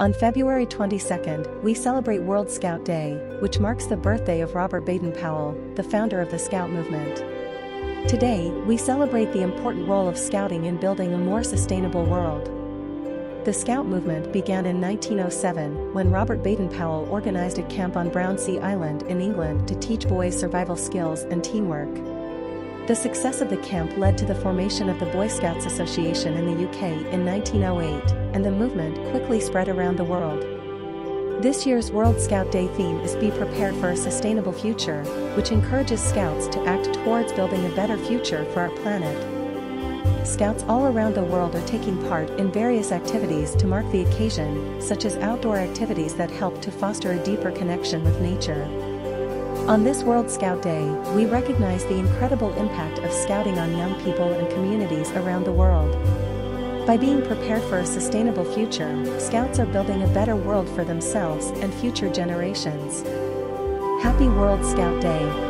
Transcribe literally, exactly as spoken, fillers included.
On February twenty-second, we celebrate World Scout Day, which marks the birthday of Robert Baden-Powell, the founder of the Scout movement. Today, we celebrate the important role of Scouting in building a more sustainable world. The Scout movement began in nineteen oh seven, when Robert Baden-Powell organized a camp on Brownsea Island in England to teach boys survival skills and teamwork. The success of the camp led to the formation of the Boy Scouts Association in the U K in nineteen oh eight, and the movement quickly spread around the world. This year's World Scout Day theme is "Be Prepared for a Sustainable Future," which encourages Scouts to act towards building a better future for our planet. Scouts all around the world are taking part in various activities to mark the occasion, such as outdoor activities that help to foster a deeper connection with nature. On this World Scout Day, we recognize the incredible impact of Scouting on young people and communities around the world. By being prepared for a sustainable future, Scouts are building a better world for themselves and future generations. Happy World Scout Day!